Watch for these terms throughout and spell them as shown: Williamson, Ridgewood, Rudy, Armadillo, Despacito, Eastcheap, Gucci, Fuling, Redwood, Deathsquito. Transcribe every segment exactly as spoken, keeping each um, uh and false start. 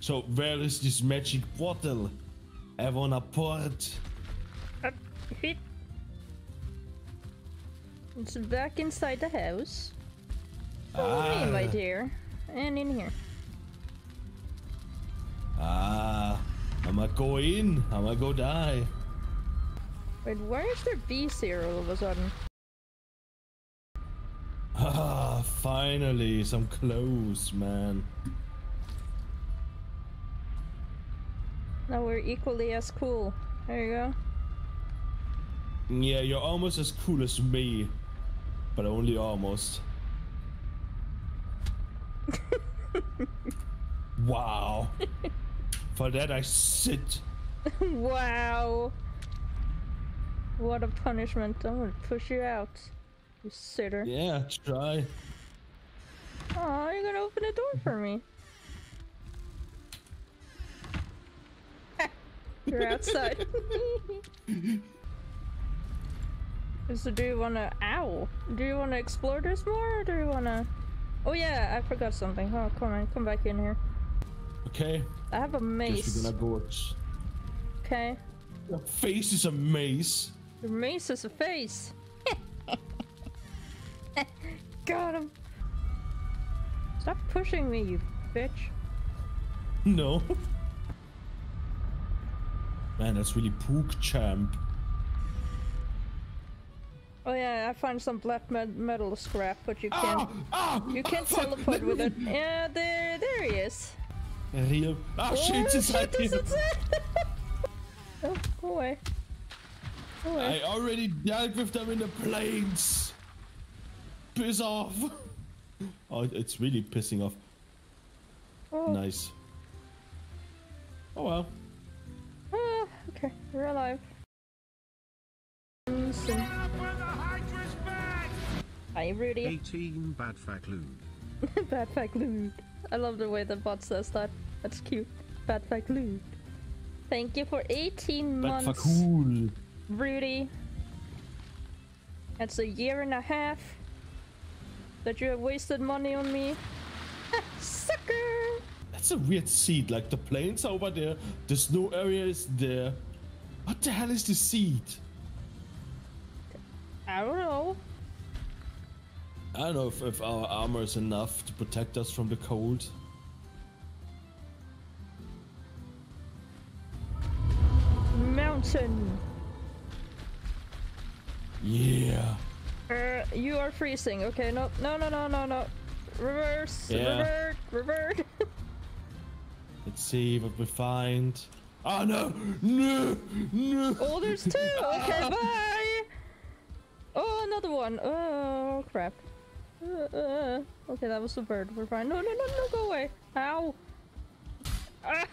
So where is this magic bottle? I wanna pour it. Up here. It's back inside the house. Follow ah. me, my dear. And in here. Ah, I'ma go in. I'ma go die. Wait, why is there bees here all of a sudden? Ah, finally some clothes, man. Now we're equally as cool. There you go. Yeah, you're almost as cool as me. But only almost. Wow. For that I sit. Wow. What a punishment. I'm gonna push you out, you sitter. Yeah, try. Oh, you're gonna open the door for me. You're outside. So do you wanna ow? Do you wanna explore this more or do you wanna Oh yeah, I forgot something. Oh come on, come back in here. Okay. I have a mace. Go okay. Your face is a maze. Your mace is a face. Got him. Stop pushing me, you bitch. No. Man, that's really pook champ. Oh yeah, I found some black med metal scrap, but you can't. Oh, oh, you can't oh, teleport with it. Yeah, there, there he is. Real. Oh, oh shit! Inside shit here. Inside. Oh boy. Oh, I already dealt with them in the plains. Piss off. Oh, it's really pissing off. Oh. Nice. Oh well. Ah, okay, we're alive. Get up with the Hydra's back! Hi, Rudy. eighteen bad facklood. Bad facklood. I love the way the bot says that. That's cute. Bad facklood. Thank you for eighteen bad months, cool. Rudy. That's a year and a half that you have wasted money on me. Sucker! That's a weird seed. Like the plains are over there, the snow area is there. What the hell is this seed? I don't know. I don't know if, if our armor is enough to protect us from the cold. Mountain. Yeah. Uh, you are freezing. Okay, no, no, no, no, no, no. Reverse, yeah. revert, revert. Let's see what we find. Oh no, no, no. Oh, there's two. Okay, bye. Oh, another one! Oh, crap. Uh, uh. Okay, that was the bird. We're fine. No, no, no, no, go away! Ow! Ah.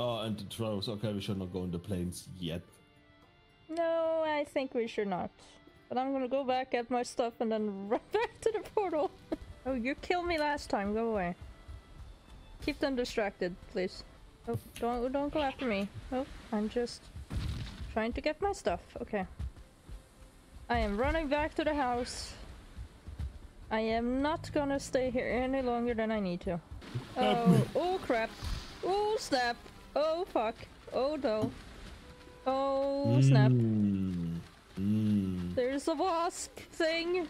Oh, and the trolls. Okay, we should not go in the plains yet. No, I think we should not. But I'm gonna go back, get my stuff, and then run back to the portal. Oh, you killed me last time. Go away. Keep them distracted, please. Oh, don't, don't go after me. Oh, I'm just... trying to get my stuff. Okay. I am running back to the house. I am not gonna stay here any longer than I need to. Oh, oh crap. Oh snap. Oh fuck. Oh no. Oh snap. Mm. Mm. There's a wasp thing.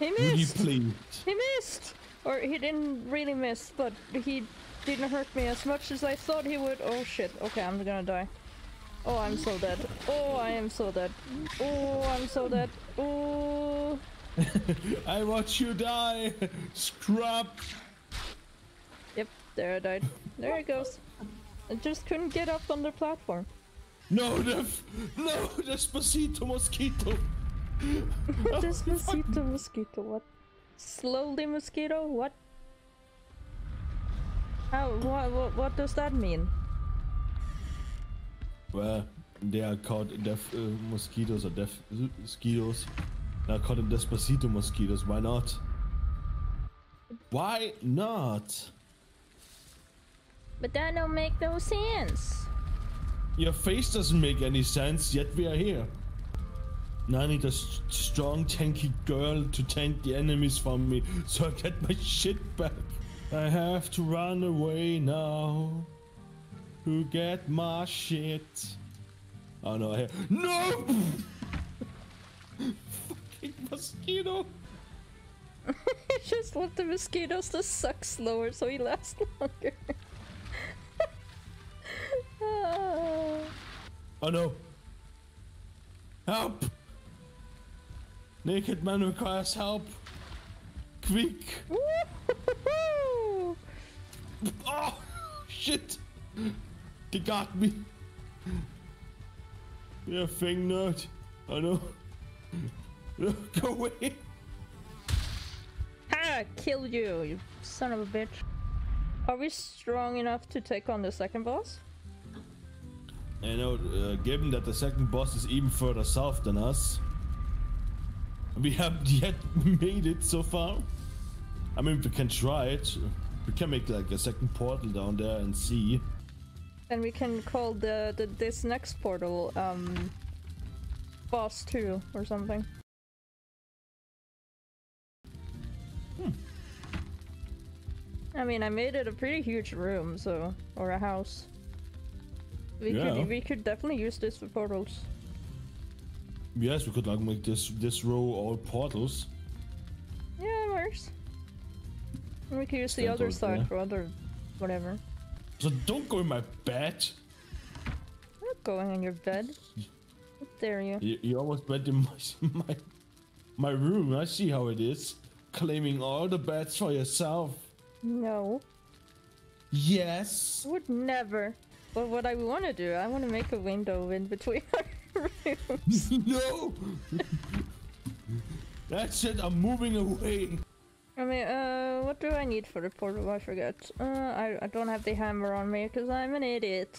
He missed. Really he missed. Or he didn't really miss, but he... didn't hurt me as much as I thought he would. Oh shit. Okay, I'm gonna die. Oh, I'm so dead. Oh, I am so dead. Oh, I'm so dead. Oh. I watch you die. Scrub. Yep, there I died. There it goes. I just couldn't get up on the platform. No, the no, Despacito mosquito. Despacito mosquito. What? Slowly mosquito. What? How, what, what, what does that mean? Well, they are called deaf uh, mosquitoes or deaf uh, mosquitoes. They are called Despacito mosquitoes. Why not? Why not? But that don't make no sense. Your face doesn't make any sense, yet we are here. Now I need a strong, tanky girl to tank the enemies from me, so I get my shit back. I have to run away now to get my shit. Oh no, I have... No! Fucking mosquito! I just want the mosquitoes to suck slower so he lasts longer. Oh. Oh no! Help! Naked man requires help! Quick! Oh! Shit! They got me! Yeah, thing nerd! Oh no! No, go away! Ha! Kill you, you son of a bitch! Are we strong enough to take on the second boss? You know, uh, given that the second boss is even further south than us, we haven't yet made it so far. I mean, we can try it. We can make like a second portal down there and see. And we can call the, the this next portal um, boss two or something. Hmm. I mean, I made it a pretty huge room, so or a house. We, yeah. could, we could definitely use this for portals. Yes, we could like make this this row all portals. Yeah, it works. And we could use Stand the other out, side yeah. for other whatever. So don't go in my bed. I'm not going in your bed. How dare you? You, you almost went in my, my my room. I see how it is. Claiming all the beds for yourself. No. Yes. Would never. But what I want to do, I want to make a window in between our rooms. No! That's it, I'm moving away. I mean, uh, what do I need for the portal? I forgot. Uh, I, I don't have the hammer on me because I'm an idiot.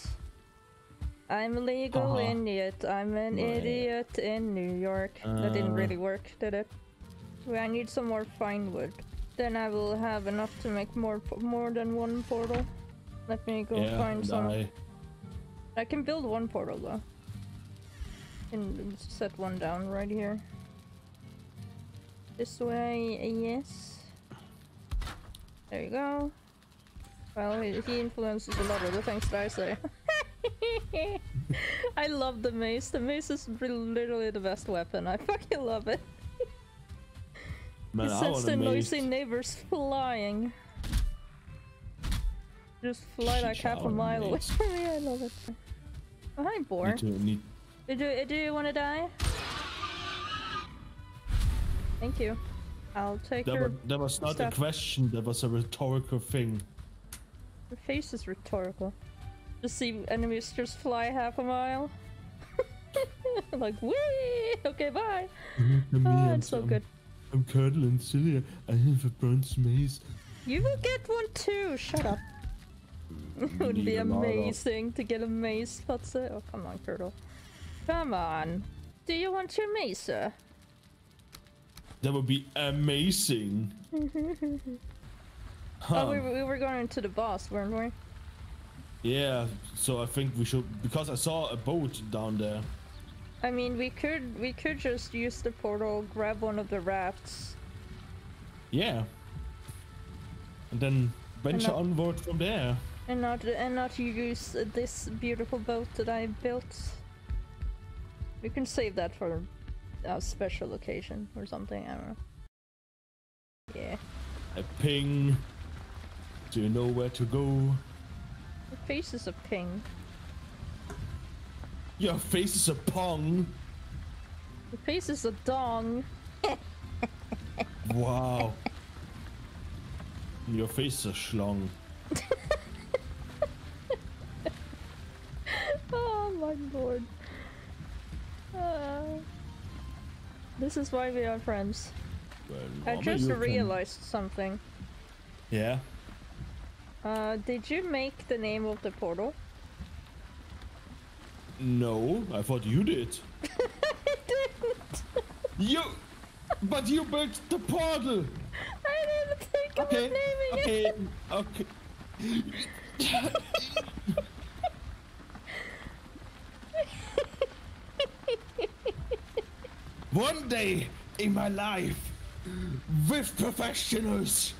I'm a legal uh-huh. idiot. I'm an right. idiot in New York. Uh... That didn't really work, did it? Well, I need some more fine wood. Then I will have enough to make more, more than one portal. Let me go yeah, find some. I... I can build one portal though. And set one down right here. This way, yes. There you go. Well, he, he influences a lot of the things that I say. I love the mace. The mace is literally the best weapon. I fucking love it. Man, it sends the noisy neighbors flying. Just fly like half a mile away from me. I love it. Oh, hi, boar. Need to, need... Do, do, do you want to die? Thank you. I'll take that your was, That was not stuff. a question. That was a rhetorical thing. Your face is rhetorical. Just see enemies just fly half a mile. Like, whee! Okay, bye. Mm-hmm. Oh, it's so I'm, good. I'm Colonel and Celia. I have a bronze maze. You will get one too. Shut up. It would be amazing to get a mace, Fatsa. Oh, come on, Turtle. Come on. Do you want your mace, sir? That would be amazing. Huh. Oh, we, we were going to the boss, weren't we? Yeah, so I think we should, because I saw a boat down there. I mean, we could we could just use the portal, grab one of the rafts. Yeah. And then venture and not, onward from there. And not and not use this beautiful boat that I built. We can save that for a special occasion or something. I don't know. Yeah. A ping. Do you know where to go? Your face is a ping. Your face is a pong. Your face is a dong. Wow. Your face is a schlong. Oh my lord. Uh, this is why we are friends. Well, I just realized can... something. Yeah? Uh, did you make the name of the portal? No, I thought you did. I didn't. You... But you built the portal! I didn't think of okay. naming okay. it! Okay, okay, okay. one day in my life with professionals.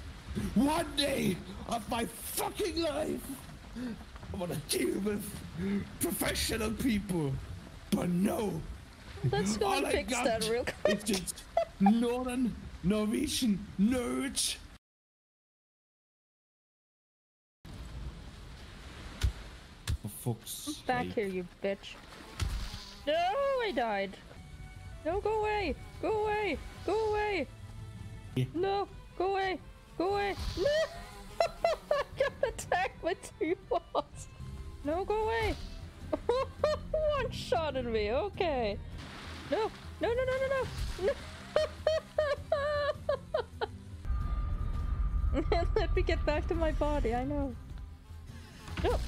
One day of my fucking life, I want to deal with professional people. But no. Let's go and fix that real quick. It's just northern Norwegian nerds. For fuck's sake. Back here, you bitch. No, I died. No, go away. Go away. Go away. Yeah. No, go away. Go away. No! I got attacked by two walls. No, go away. One shot at me. Okay. No, no, no, no, no, no. No. Let me get back to my body. I know. No.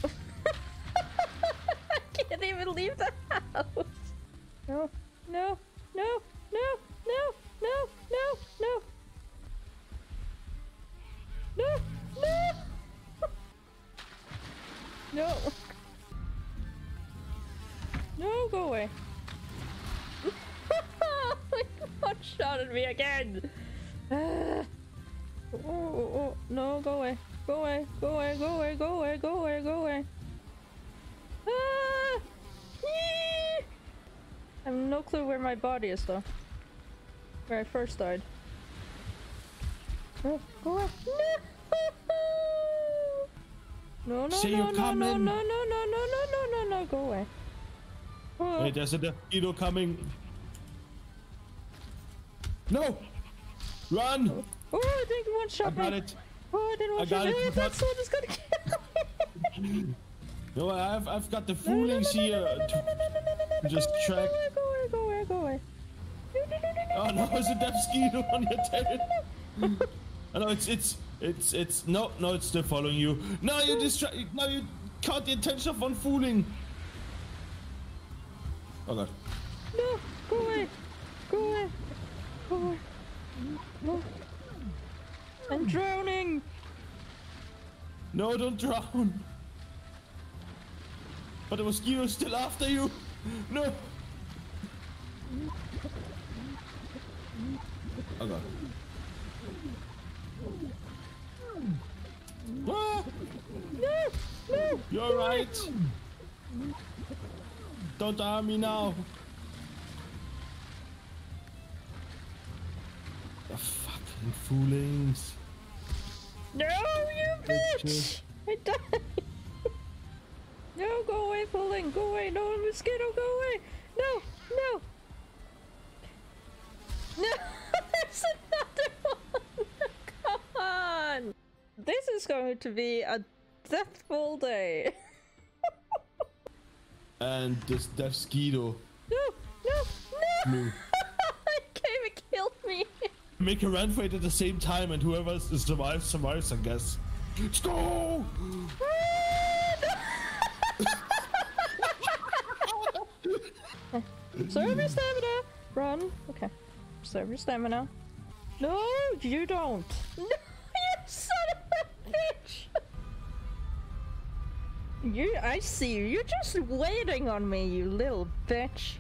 I can't even leave the house. No, no, no, no, no, no, no, no. No! No! No! No, go away! One shot at me again! Oh, oh, no, go away! Go away! Go away! Go away! Go away! Go away! Go away! Ah! I have no clue where my body is though. Where I first died. No, go away! No! No, no, no, no, no, no, no, no, no, no, no, no, no, go away. Oh. Wait, there's a Deathsquito coming. No! Run! Oh, oh I think one shot me. I got it. Oh, I didn't want to shoot. That sword is gonna kill me. No, I've, I've got the Fulings here. Just track. Go away, go away, go away. Oh no, there's a Deathsquito on your tail. Oh no, it's, it's... It's, it's, no, no, it's still following you. Now you distract, now you caught the attention of one Fuling. Oh god. No, go away, go away, go away. No. I'm drowning. No, don't drown. But the mosquito is still after you. No. Oh god. Ah! No, no, you're no. Right. Don't harm me now. The fucking Fulings. No, you bitch! I died. No, go away, Fuling. Go away. No, mosquito, go away. No, no. No, there's another one. Come on. This is going to be a deathful day. And this Deathsquito. No, no, no! No. It came and killed me. Make a run for it at the same time, and whoever survives, survives, I guess. Let's go! Serve your stamina! Run. Okay. Serve your stamina. No, you don't. No! You, I see you. You're just waiting on me, you little bitch.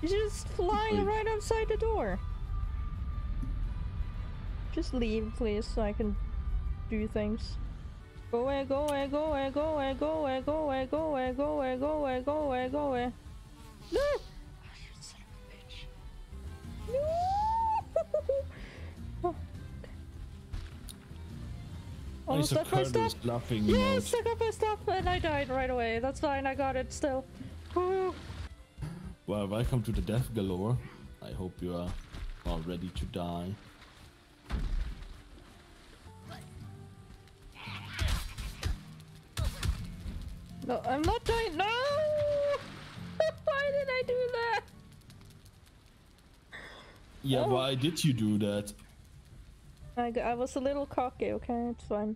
You're just flying right outside the door. Just leave, please, so I can do things. Go away, go away, go away, go away, go away, go away, go away, go away, go away, go away, go away. No! Oh, you son of a bitch. No! Almost stuck my stuff. Yeah, I stuck up my stuff and I died right away. That's fine, I got it still. Woo. Well, welcome to the death galore. I hope you are all ready to die. No, I'm not dying. No! Why did I do that? Yeah, oh. Why did you do that? I, I was a little cocky, okay? It's fine.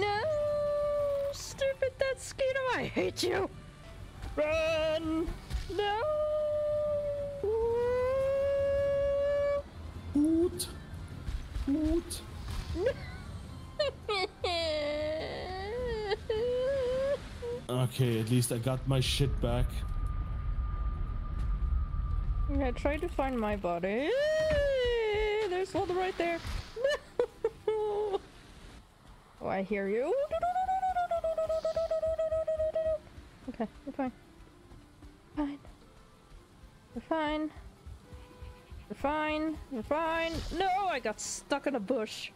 No! Stupid Deathsquito! I hate you! Run! No! Boot! Boot! Okay, at least I got my shit back. Yeah, try to find my body. There's one right there. No! Oh, I hear you. Okay, we're fine. Fine. We're fine. We're fine. We're fine. No, I got stuck in a bush.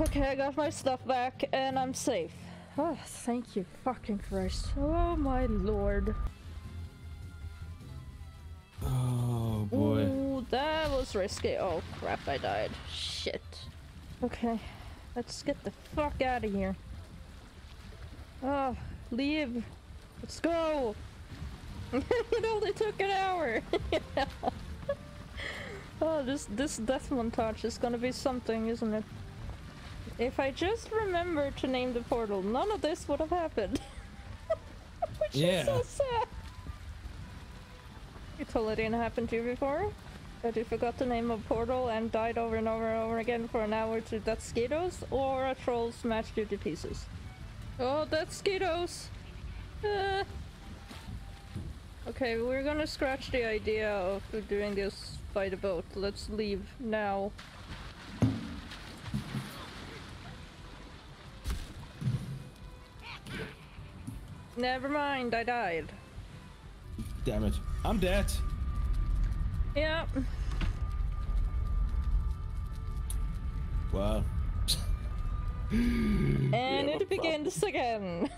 Okay, I got my stuff back and I'm safe. Oh, thank you fucking Christ. Oh my lord. Oh boy. Ooh, that was risky. Oh crap, I died. Shit. Okay, let's get the fuck out of here. Oh, leave. Let's go. It only took an hour. Yeah. Oh, this this death montage is gonna be something, isn't it? If I just remember to name the portal, none of this would have happened. Which yeah. is so sad. You told it didn't happen to you before? That you forgot the name of portal and died over and over and over again for an hour to Deathsquitos or a troll smashed you to pieces. Oh, Deathsquitos! Uh. Okay, we're gonna scratch the idea of doing this by the boat. Let's leave now. Never mind, I died. Damn it. I'm dead. Yeah. Wow. And yeah, it begins problem. again.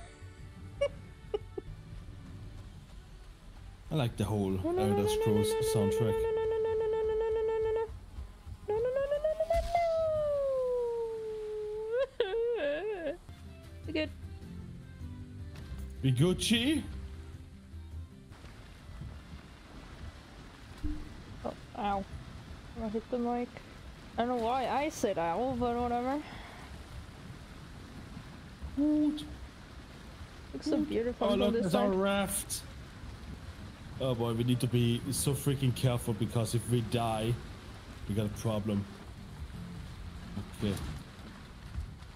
I like the whole Elder Scrolls soundtrack. We good. We Gucci? Oh, ow. I hit the mic. I don't know why I said ow, but whatever. Ooh. Looks so beautiful. Oh, look, there's our raft. Oh boy, we need to be so freaking careful because if we die, we got a problem. Okay.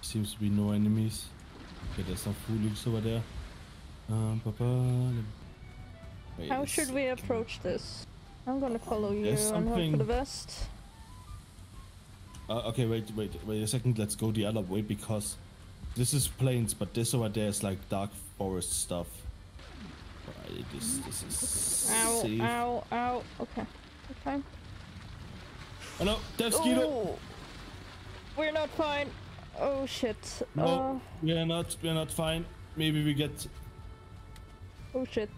Seems to be no enemies. Okay, there's some Fulings over there. Um, Wait, How should we approach this? I'm gonna follow you and something... hope for the best. Uh, okay, wait, wait, wait a second. Let's go the other way because this is plains, but this over there is like dark forest stuff. Right, this, this is ow, safe. ow, ow. Okay, we're fine. Oh no, Deathsquito! We're not fine. Oh shit. No, uh... we're not, we're not fine. Maybe we get... Oh shit.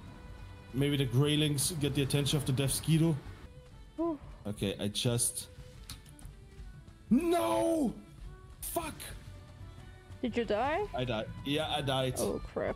Maybe the Graylings get the attention of the Deathsquito. Ooh. Okay, I just... No! Fuck! Did you die? I died. Yeah, I died. Oh crap.